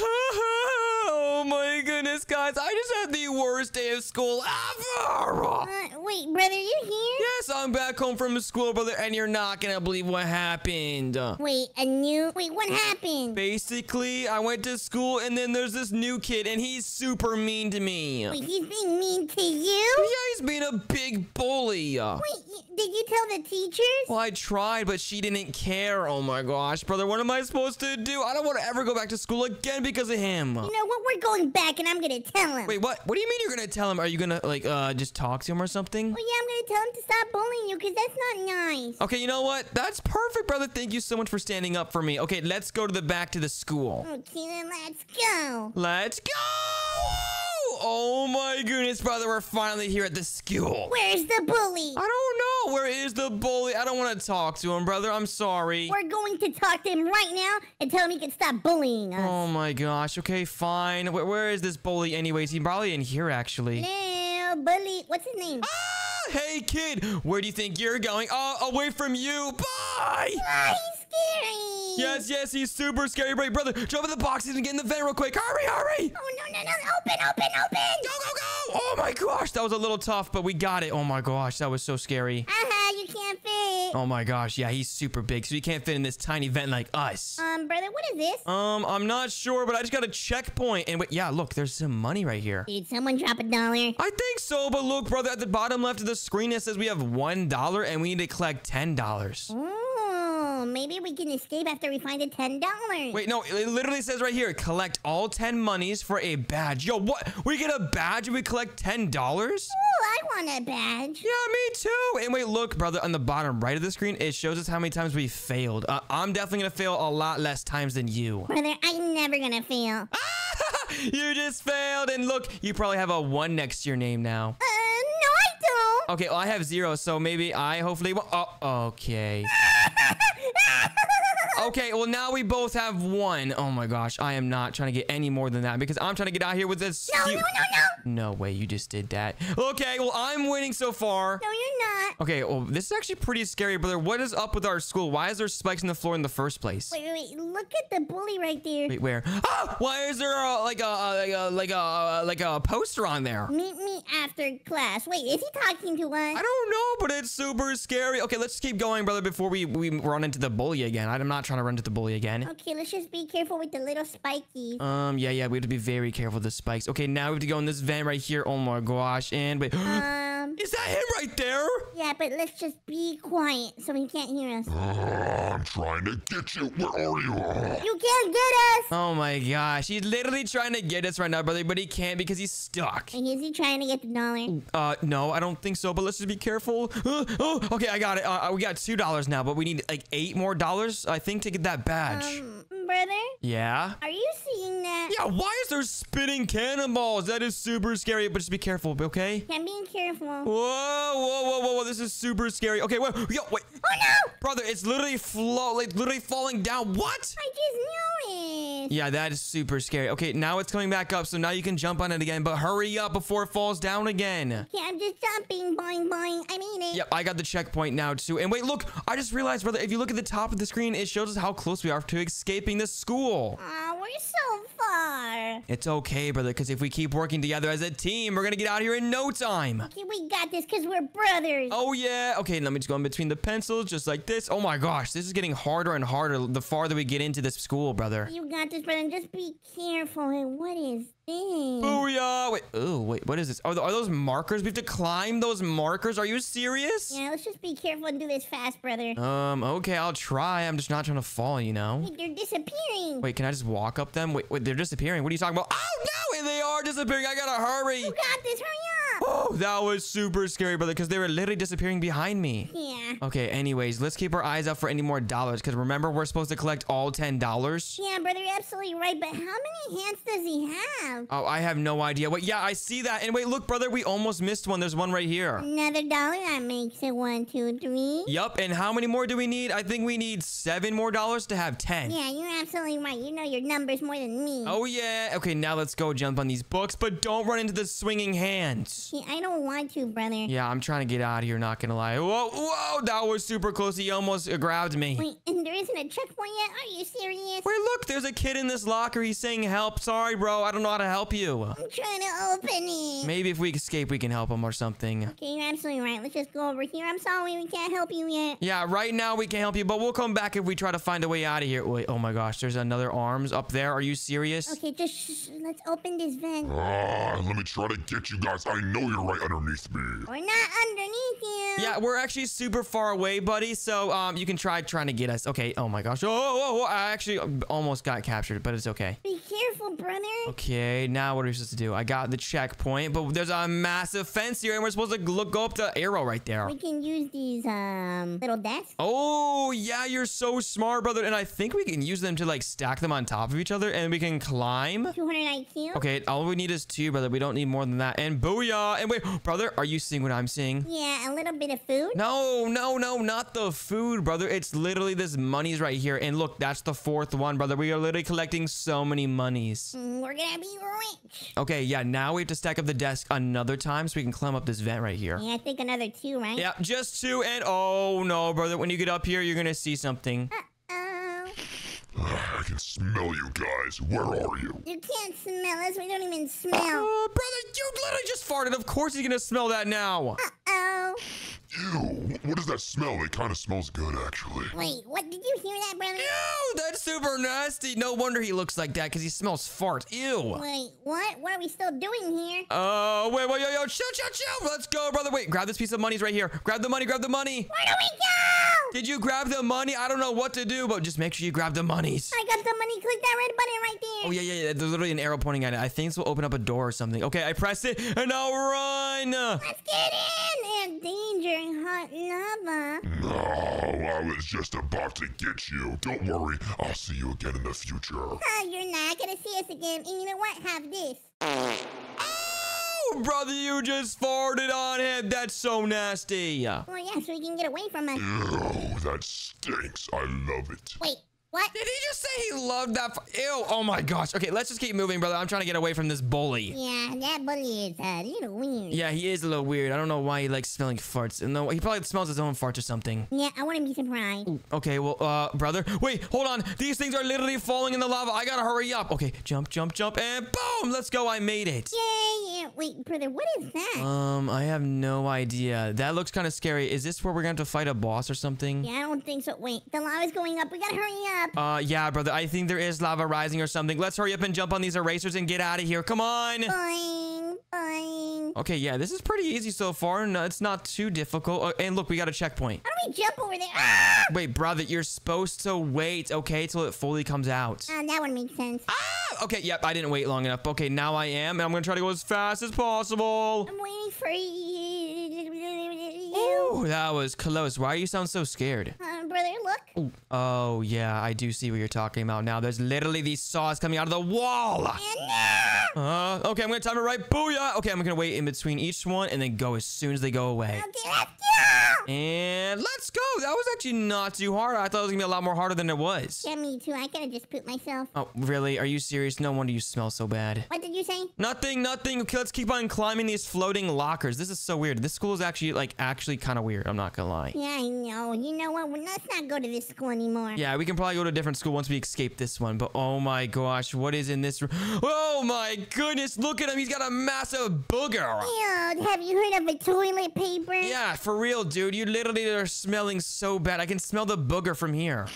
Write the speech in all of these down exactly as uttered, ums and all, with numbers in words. Oh my goodness, guys, I just had the worst day of school ever. Uh, wait, brother, you here? Yes, I'm back home from school, brother, and you're not gonna believe what happened. Wait, a new... Wait, what happened? Basically, I went to school, and then there's this new kid, and he's super mean to me. Wait, he's being mean to you? Yeah, he's being a big bully. Wait, did you tell the teachers? Well, I tried, but she didn't care. Oh my gosh, brother, what am I supposed to do? I don't want to ever go back to school again because of him. You know what? We're going back, and I'm gonna tell him. Wait, what? What do you mean you're gonna tell him? Are you gonna, like, uh, just talk to him or something? Well, yeah, I'm gonna tell him to stop bullying you, because that's not nice. Okay, you know what? That's perfect, brother. Thank you so much for standing up for me. Okay, let's go to the back to the school. Okay, then let's go. Let's go! Oh my goodness, brother, we're finally here at the school. Where's the bully? I don't know. Where is the bully? I don't want to talk to him, brother. I'm sorry. We're going to talk to him right now and tell him he can stop bullying us. Oh my gosh. Okay, fine. Where, where is this bully anyways? He's probably in here, actually. No, bully. What's his name? Ah, hey, kid. Where do you think you're going? Oh, away from you. Bye. Bye. Scary. Yes, yes, he's super scary, right, brother? Jump in the boxes and get in the vent real quick. Hurry, hurry! Oh no, no, no! Open, open, open! Go, go, go! Oh my gosh, that was a little tough, but we got it. Oh my gosh, that was so scary. Haha, you can't fit. Oh my gosh, yeah, he's super big, so he can't fit in this tiny vent like us. Um, brother, what is this? Um, I'm not sure, but I just got a checkpoint, and wait, yeah, look, there's some money right here. Did someone drop a dollar? I think so, but look, brother, at the bottom left of the screen it says we have one dollar, and we need to collect ten dollars. Maybe we can escape after we find the ten dollars. Wait, no, it literally says right here, collect all ten monies for a badge. Yo, what? We get a badge and we collect ten dollars? Ooh, I want a badge. Yeah, me too. And wait, look, brother, on the bottom right of the screen, it shows us how many times we failed. Uh, I'm definitely going to fail a lot less times than you. Brother, I'm never going to fail. You just failed. And look, you probably have a one next to your name now. Uh, no, I don't. Okay, well, I have zero, so maybe I hopefully won't. Oh, okay. Okay, well, now we both have one. Oh, my gosh. I am not trying to get any more than that because I'm trying to get out here with this. No, no, no, no. No way. You just did that. Okay, well, I'm winning so far. No, you're not. Okay, well, this is actually pretty scary, brother. What is up with our school? Why is there spikes in the floor in the first place? Wait, wait, wait. Look at the bully right there. Wait, where? Oh, why is there a, like, a, like, a, like, a, like a poster on there? Meet me after class. Wait, is he talking to us? I don't know, but it's super scary. Okay, let's just keep going, brother, before we, we run into the bully again. I'm not trying to run to the bully again. Okay, let's just be careful with the little spiky. Um, yeah, yeah, we have to be very careful with the spikes. Okay, now we have to go in this vent right here. Oh my gosh, and wait. Um, is that him right there? Yeah, but let's just be quiet so he can't hear us. Uh, I'm trying to get you. Where are you? Uh, you can't get us. Oh my gosh, he's literally trying to get us right now, brother, but he can't because he's stuck. And is he trying to get the dollar? Uh, no, I don't think so, but let's just be careful. Uh, oh, okay, I got it. Uh, we got two dollars now, but we need like eight more dollars, I think, to get that badge. Um, brother? Yeah? Are you seeing that? Yeah, why is there spinning cannonballs? That is super scary, but just be careful, okay? Yeah, I'm being careful. Whoa, whoa, whoa, whoa, whoa. This is super scary. Okay, wait, yo, wait. Oh, no! Brother, it's literally flow, like, literally falling down. What? I just knew it. Yeah, that is super scary. Okay, now it's coming back up, so now you can jump on it again, but hurry up before it falls down again. Yeah, I'm just jumping, boing, boing. I mean it. Yep, I got the checkpoint now, too. And wait, look, I just realized, brother, if you look at the top of the screen, it shows us how close we are to escaping this school. Aw, we're so far. It's okay, brother, because if we keep working together as a team, we're going to get out here in no time. Okay, we got this because we're brothers. Oh, yeah. Okay, let me just go in between the pencils just like this. Oh, my gosh. This is getting harder and harder the farther we get into this school, brother. You got this, brother. Just be careful. Hey, what is Dang. Booyah! Wait, oh, wait, what is this? Are, th are those markers? We have to climb those markers? Are you serious? Yeah, let's just be careful and do this fast, brother. Um, okay, I'll try. I'm just not trying to fall, you know? Wait, they're disappearing. Wait, can I just walk up them? Wait, wait, they're disappearing. What are you talking about? Oh, no! They are disappearing. I gotta hurry. You got this. Hurry up. Oh, that was super scary, brother, because they were literally disappearing behind me. Yeah. Okay, anyways, let's keep our eyes out for any more dollars, because remember, we're supposed to collect all ten dollars. Yeah, brother, you're absolutely right, but how many hands does he have? Oh, I have no idea. Wait, yeah, I see that. And wait, look, brother, we almost missed one. There's one right here. Another dollar. That makes it one, two, three. Yep, and how many more do we need? I think we need seven more dollars to have ten. Yeah, you're absolutely right. You know your numbers more than me. Oh, yeah. Okay, now let's go jump on these books, but don't run into the swinging hands. this? Yeah, I don't want to, brother. Yeah, I'm trying to get out of here, not gonna lie. Whoa, whoa, that was super close. He almost grabbed me. Wait, and there isn't a checkpoint yet? Are you serious? Wait, look, there's a kid in this locker. He's saying help. Sorry, bro. I don't know how to help you. I'm trying to open it. Maybe if we escape, we can help him or something. Okay, you're absolutely right. Let's just go over here. I'm sorry, we can't help you yet. Yeah, right now we can't help you, but we'll come back if we try to find a way out of here. Wait, oh my gosh, there's another arms up there. Are you serious? Okay, just sh let's open this vent. Ah, let me try to get you guys. I know you're right underneath me. We're not underneath you. Yeah, we're actually super far away, buddy. So um, you can try trying to get us. Okay. Oh my gosh. Oh, oh, oh, I actually almost got captured, but it's okay. Be careful, brother. Okay. Now what are we supposed to do? I got the checkpoint, but there's a massive fence here, and we're supposed to look, go up the arrow right there. We can use these um little desks. Oh yeah, you're so smart, brother. And I think we can use them to like stack them on top of each other, and we can climb. two hundred I Q. Okay. All we need is two, brother. We don't need more than that. And booyah. And wait, brother, are you seeing what I'm seeing? Yeah, a little bit of food. No, no, no, not the food, brother. It's literally this money's right here. And look, that's the fourth one, brother. We are literally collecting so many monies. We're gonna be rich. Okay, yeah, now we have to stack up the desk another time so we can climb up this vent right here. Yeah, I think another two, right? Yeah, just two. And oh no, brother, when you get up here, you're gonna see something. Uh I can smell you guys. Where are you? You can't smell us. We don't even smell. Oh, brother, you literally just farted. Of course you're gonna smell that now. Uh-oh. Ew, what does that smell? It kind of smells good, actually. Wait, what? Did you hear that, brother? Ew, that's super nasty. No wonder he looks like that, because he smells fart. Ew. Wait, what? What are we still doing here? Oh, uh, wait, wait, yo, yo, chill, chill, chill. Let's go, brother. Wait, grab this piece of money. It's right here. Grab the money, grab the money. Where do we go? Did you grab the money? I don't know what to do, but just make sure you grab the monies. I got the money. Click that red button right there. Oh, yeah, yeah, yeah. There's literally an arrow pointing at it. I think this will open up a door or something. Okay, I pressed it, and I'll run. Let's get in. And danger. Hot lava. No, I was just about to get you. Don't worry, I'll see you again in the future. Oh, you're not gonna see us again. And you know what? Have this. Oh, brother, you just farted on him. That's so nasty. Oh, yeah, so he can get away from us. Ew, that stinks. I love it. Wait. What? Did he just say he loved that? Ew, oh my gosh. Okay, let's just keep moving, brother. I'm trying to get away from this bully. Yeah, that bully is a little weird. Yeah, he is a little weird. I don't know why he likes smelling farts. And no, he probably smells his own farts or something. Yeah, I wouldn't be surprised. Okay, well, uh, brother. Wait, hold on. These things are literally falling in the lava. I gotta hurry up. Okay, jump, jump, jump, and boom! Let's go, I made it. Yay, yeah. Wait, brother, what is that? Um, I have no idea. That looks kind of scary. Is this where we're gonna have to fight a boss or something? Yeah, I don't think so. Wait, the lava's going up. We gotta hurry up. Uh, yeah, brother. I think there is lava rising or something. Let's hurry up and jump on these erasers and get out of here. Come on. Boing, boing. Okay, yeah, this is pretty easy so far. No, it's not too difficult. Uh, and look, we got a checkpoint. How do we jump over there? Ah! Wait, brother, you're supposed to wait, okay, till it fully comes out. Uh, that would make sense. Ah! Okay, yep, I didn't wait long enough. Okay, now I am, and I'm gonna try to go as fast as possible. I'm waiting for you. Ooh, that was close. Why do you sound so scared? Um, brother, look. Ooh. Oh, yeah, I do see what you're talking about now. There's literally these saws coming out of the wall. Uh, okay, I'm going to time it right. Booyah. Okay, I'm going to wait in between each one and then go as soon as they go away. Okay, let's go. And let's go. That was actually not too hard. I thought it was going to be a lot more harder than it was. Yeah, me too. I could have just pooped myself. Oh, really? Are you serious? No wonder you smell so bad. What did you say? Nothing, nothing. Okay, let's keep on climbing these floating lockers. This is so weird. This school is actually, like, actually kind of weird. I'm not going to lie. Yeah, I know. You know what? Let's not go to this school anymore. Yeah, we can probably go to a different school once we escape this one. But oh my gosh, what is in this room? Oh my goodness, look at him. He's got a massive booger. Ew, have you heard of a toilet paper? Yeah, for real, dude. You literally are smelling so bad. I can smell the booger from here.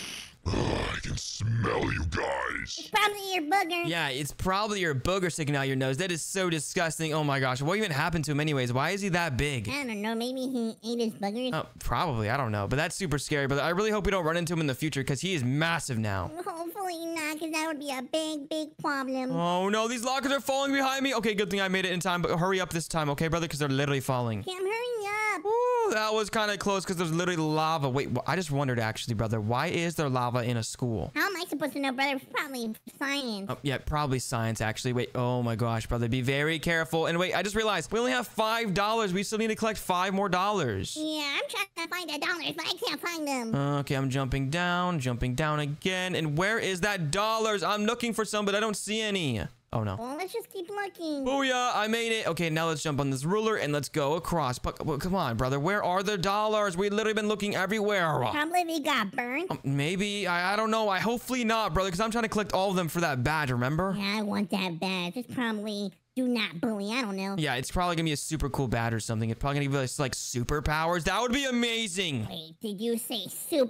Oh, I can smell you guys. It's probably your booger. Yeah, it's probably your booger sticking out your nose. That is so disgusting. Oh my gosh. What even happened to him anyways? Why is he that big? I don't know. Maybe he ate his boogers. Oh, probably. I don't know. But that's super scary. But I really hope we don't run into him in the future because he is massive now. Hopefully not, because that would be a big, big problem. Oh no, these lockers are falling behind me. Okay, good thing I made it in time. But hurry up this time, okay, brother? Because they're literally falling. Okay, I'm hurrying up. Ooh, that was kind of close because there's literally lava. Wait, I just wondered actually, brother. Why is there lava in a school? How am I supposed to know, brother? Probably science. Oh, yeah, probably science, actually. Wait, oh my gosh, brother. Be very careful. And wait, I just realized we only have five dollars. We still need to collect five more dollars. Yeah, I'm trying to find the dollars, but I can't find them. Okay, I'm jumping down, jumping down again. And where is that dollars? I'm looking for some, but I don't see any. Oh, no. Well, let's just keep looking. Booyah, I made it. Okay, now let's jump on this ruler and let's go across. But, well, come on, brother. Where are the dollars? We've literally been looking everywhere. Probably we got burned. Um, maybe. I, I don't know. I Hopefully not, brother, because I'm trying to collect all of them for that badge, remember? Yeah, I want that badge. It's probably... Do not bully. I don't know. Yeah, it's probably gonna be a super cool bat or something. It's probably gonna give us like superpowers. That would be amazing. Wait, did you say superpowers?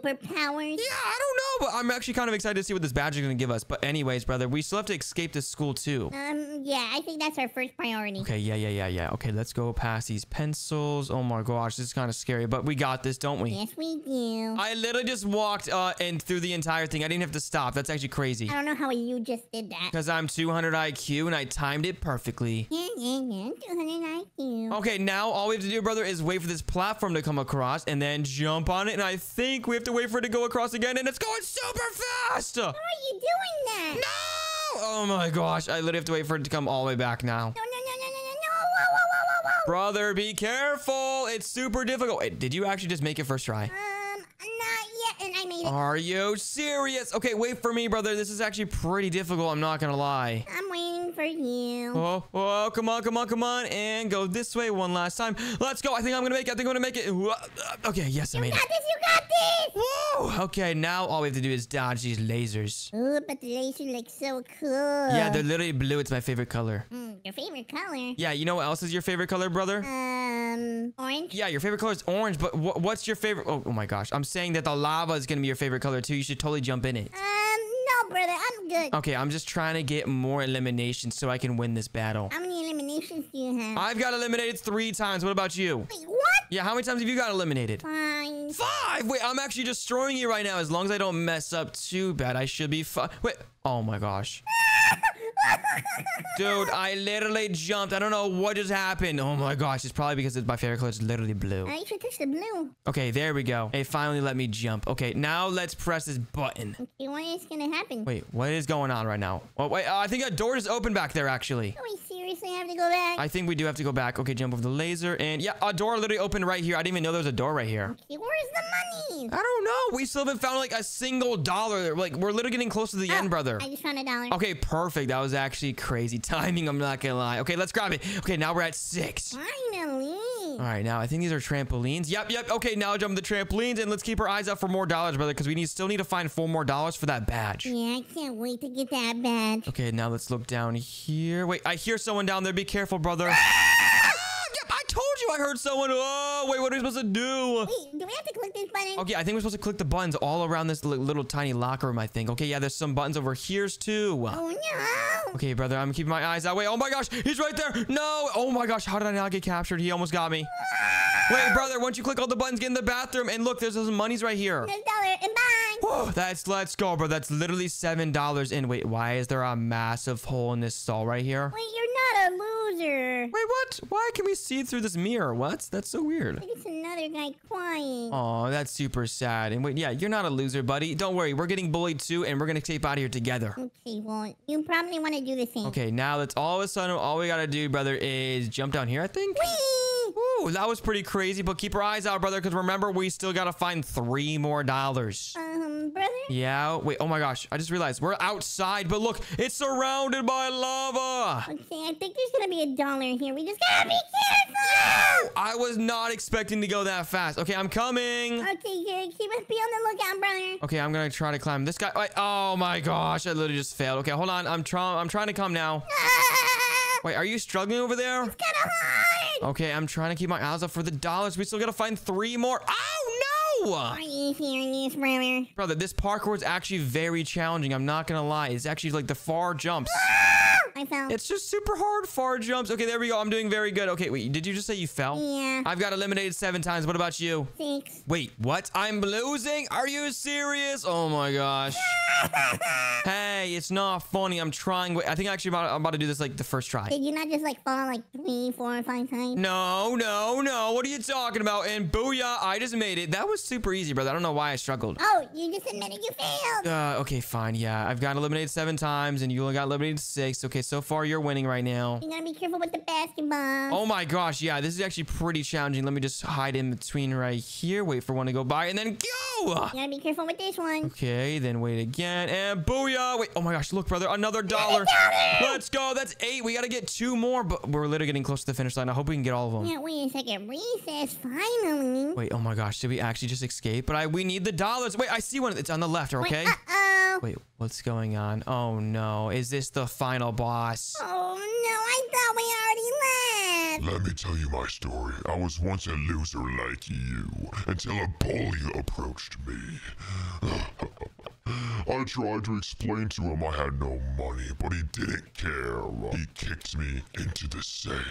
Yeah, I don't know, but I'm actually kind of excited to see what this badge is gonna give us. But anyways, brother, we still have to escape this school too. Um, yeah, I think that's our first priority. Okay, yeah, yeah, yeah, yeah. Okay, let's go past these pencils. Oh my gosh, this is kind of scary, but we got this, don't we? Yes, we do. I literally just walked uh and through the entire thing. I didn't have to stop. That's actually crazy. I don't know how you just did that. Because I'm two hundred I Q and I timed it perfectly. Yeah, yeah, yeah. two hundred I Q. Okay, now all we have to do, brother, is wait for this platform to come across and then jump on it. And I think we have to wait for it to go across again. And it's going super fast. How are you doing that? No! Oh, my gosh. I literally have to wait for it to come all the way back now. No, no, no, no, no, no. Whoa, whoa, whoa, whoa, whoa. Brother, be careful. It's super difficult. Wait, did you actually just make it first try? Um, not yet. And I made it. Are you serious? Okay, wait for me, brother. This is actually pretty difficult. I'm not going to lie. I'm waiting. For you. Oh, oh, come on, come on, come on. And go this way one last time. Let's go. I think I'm going to make it. I think I'm going to make it. Okay, yes, I made it. You got this, you got this. Whoa. Okay, now all we have to do is dodge these lasers. Oh, but the lasers look so cool. Yeah, they're literally blue. It's my favorite color. Mm, your favorite color? Yeah, you know what else is your favorite color, brother? Um, orange? Yeah, your favorite color is orange, but wh what's your favorite? Oh, oh, my gosh. I'm saying that the lava is going to be your favorite color, too. You should totally jump in it. Um, no, brother. I'm good. Okay, I'm just trying to get more elimination so I can win this battle. How many eliminations do you have? I've got eliminated three times. What about you? Wait, what? Yeah, how many times have you got eliminated? Five. Five? Wait, I'm actually destroying you right now. As long as I don't mess up too bad, I should be fine. Wait. Oh, my gosh. Dude, I literally jumped. I don't know what just happened. Oh, my gosh. It's probably because it's my favorite color. It's literally blue. I should touch the blue. Okay, there we go. It finally let me jump. Okay, now let's press this button. Okay, what is going to happen? Wait, what is going on right now? Oh, wait. Uh, I think a door just opened back there, actually. Do we seriously have to go back? I think we do have to go back. Okay, jump over the laser. And yeah, a door literally opened right here. I didn't even know there was a door right here. Okay, where's the money? I don't know. We still haven't found like a single dollar. Like, we're literally getting close to the oh, end, brother. I just found a dollar. Okay, perfect. That was actually crazy timing. I'm not going to lie. Okay, let's grab it. Okay, now we're at six. Finally. All right, now I think these are trampolines. Yep, yep. Okay, now jump the trampolines and let's keep our eyes out for more dollars, brother, because we need still need to find four more dollars for that badge. Yeah, I can't wait to get that badge. Okay, now let's look down here. Wait, I hear someone down there. Be careful, brother. I heard someone. Oh, wait, what are we supposed to do? Wait, do we have to click this button? Okay, I think we're supposed to click the buttons all around this little, little tiny locker room, I think. Okay, yeah, there's some buttons over here, too. Oh, no. Okay, brother, I'm keeping my eyes out. Wait, oh, my gosh, he's right there. No. Oh, my gosh, how did I not get captured? He almost got me. Wait, brother, once you click all the buttons, get in the bathroom. And look, there's some monies right here. There's a dollar and bye. Whoa, that's, let's go, bro. That's literally seven dollars in. Wait, why is there a massive hole in this stall right here? Wait, you're not a loser. Wait, what? Why can we see through this mirror? Or what? That's so weird. It's another guy crying. Oh, that's super sad. And wait, yeah, you're not a loser, buddy. Don't worry. We're getting bullied too, and we're going to tape out of here together. Okay, well, you probably want to do the same. Okay, now that's all of a sudden, all we got to do, brother, is jump down here, I think. Whee! Ooh, that was pretty crazy, but keep our eyes out, brother, because remember, we still got to find three more dollars. Um, brother? Yeah, wait, oh my gosh, I just realized we're outside, but look, it's surrounded by lava. Okay, I think there's going to be a dollar here. We just got to be careful. I was not expecting to go that fast. Okay, I'm coming. Okay, good. Keep us be on the lookout, brother. Okay, I'm going to try to climb this guy. Wait, oh my gosh, I literally just failed. Okay, hold on, I'm, try I'm trying to come now. Wait, are you struggling over there? It's kind of hard. Okay, I'm trying to keep my eyes up for the dollars. We still got to find three more. Oh, no! Are you serious, brother? Brother, this parkour is actually very challenging. I'm not going to lie. It's actually like the far jumps. I fell. It's just super hard far jumps. Okay, there we go. I'm doing very good. Okay, wait. Did you just say you fell? Yeah. I've got eliminated seven times. What about you? Six. Wait, what? I'm losing? Are you serious? Oh, my gosh. Hey, it's not funny. I'm trying. Wait, I think actually about, I'm about to do this like the first try. Did you not just like fall like three, four, five times? No, no, no. What are you talking about? And booyah, I just made it. That was super easy, brother. I don't know why I struggled. Oh, you just admitted you failed. Uh, okay, fine. Yeah, I've got eliminated seven times and you only got eliminated six. Okay, so so far you're winning right now. You gotta be careful with the basketball. Oh my gosh, yeah, this is actually pretty challenging. Let me just hide in between right here. Wait for one to go by and then go! You gotta be careful with this one. Okay, then wait again. And booyah! Wait, oh my gosh, look, brother, another dollar. Let's go, that's eight. We gotta get two more, but we're literally getting close to the finish line. I hope we can get all of them. Yeah, wait a second. Recess, finally. Wait, oh my gosh, did we actually just escape? But I we need the dollars. Wait, I see one. It's on the left, okay? Wait, uh-oh. Wait, what's going on? Oh no, is this the final boss? Oh no, I thought we already left. Let me tell you my story. I was once a loser like you until a bully approached me. I tried to explain to him I had no money, but he didn't care. He kicked me into the sand,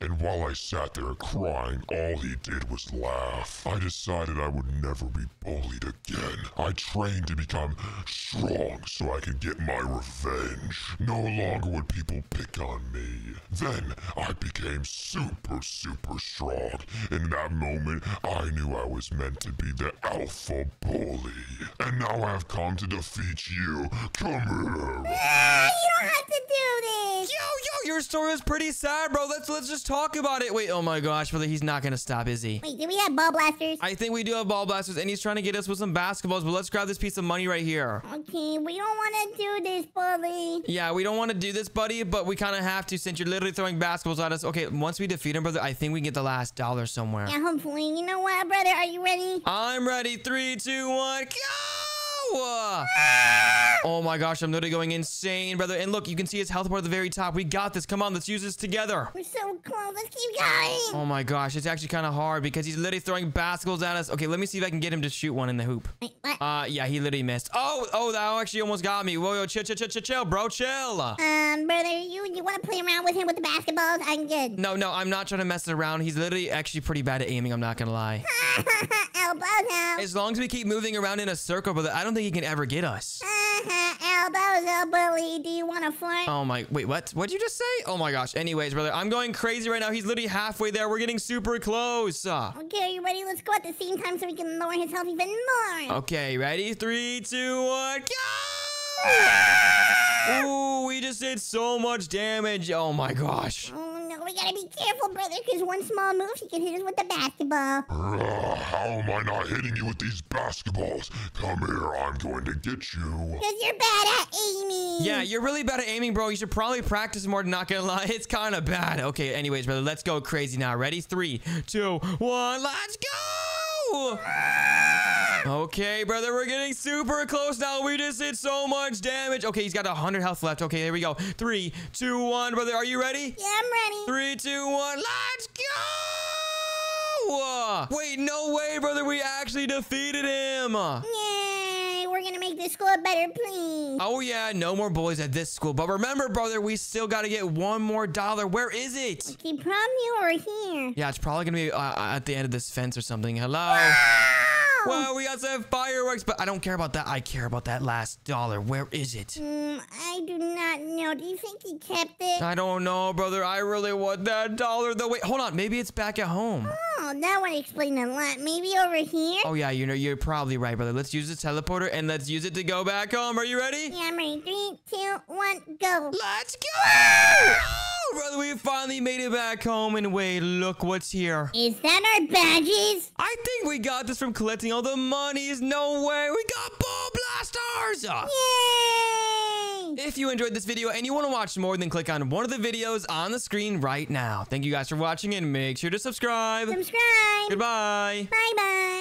and while I sat there crying, all he did was laugh. I decided I would never be bullied again. I trained to become strong so I could get my revenge. No longer would people pick on me. Then I became super, super strong. In that moment, I knew I was meant to be the alpha bully. And now I have come to To defeat you. Come here. Ah, you don't have to do this. Yo, yo, your story was pretty sad, bro. Let's let's just talk about it. Wait, oh my gosh, brother, he's not gonna stop, is he? Wait, do we have ball blasters? I think we do have ball blasters, and he's trying to get us with some basketballs, but let's grab this piece of money right here. Okay, we don't wanna do this, buddy. Yeah, we don't wanna do this, buddy, but we kinda have to since you're literally throwing basketballs at us. Okay, once we defeat him, brother, I think we can get the last dollar somewhere. Yeah, hopefully. You know what, brother? Are you ready? I'm ready. Three, two, one, go! Oh my gosh, I'm literally going insane, brother. And look, you can see his health bar at the very top. We got this. Come on, let's use this together. We're so close. Let's keep going. Oh my gosh, it's actually kind of hard because he's literally throwing basketballs at us. Okay, let me see if I can get him to shoot one in the hoop. Wait, what? Uh, yeah, he literally missed. Oh, oh, that actually almost got me. Whoa, yo, chill, chill, chill, chill, chill, bro, chill. Um, brother, you you want to play around with him with the basketballs? I'm good. No, no, I'm not trying to mess around. He's literally actually pretty bad at aiming. I'm not gonna lie. Elbow now. As long as we keep moving around in a circle, brother, I don't think he can ever get us. Elbows, bully. Do you want to fight? Oh my! Wait, what? What'd you just say? Oh my gosh! Anyways, brother, I'm going crazy right now. He's literally halfway there. We're getting super close. Okay, you ready? Let's go at the same time so we can lower his health even more. Okay, ready? Three, two, one, go! Ooh, we just did so much damage. Oh my gosh! We gotta be careful, brother, because one small move, he can hit us with the basketball. Uh, how am I not hitting you with these basketballs? Come here, I'm going to get you. Because you're bad at aiming. Yeah, you're really bad at aiming, bro. You should probably practice more, not gonna lie. It's kind of bad. Okay, anyways, brother, let's go crazy now. Ready? Three, two, one, let's go! Okay, brother, we're getting super close now. We just did so much damage. Okay, he's got one hundred health left. Okay, there we go. Three, two, one. Brother, are you ready? Yeah, I'm ready. Three, two, one. Let's go! Wait, no way, brother. We actually defeated him. Yay, we're gonna make this school better, please. Oh, yeah, no more bullies at this school. But remember, brother, we still gotta get one more dollar. Where is it? Okay, probably over here. Yeah, it's probably gonna be uh, at the end of this fence or something. Hello? Wow, we got some fireworks, but I don't care about that. I care about that last dollar. Where is it? Mm, I do not know. Do you think he kept it? I don't know, brother. I really want that dollar, though. Wait, hold on. Maybe it's back at home. Oh, that would explain a lot. Maybe over here? Oh, yeah, you know, you're probably right, brother. Let's use the teleporter, and let's use it to go back home. Are you ready? Yeah, I'm ready. Three, two, one, go. Let's go! Brother, we finally made it back home, and wait, look what's here. Is that our badges? I think we got this from collecting all the monies. No way, we got ball blasters. Yay! If you enjoyed this video and you want to watch more, then click on one of the videos on the screen right now. Thank you guys for watching, and make sure to subscribe. Subscribe. Goodbye. Bye-bye.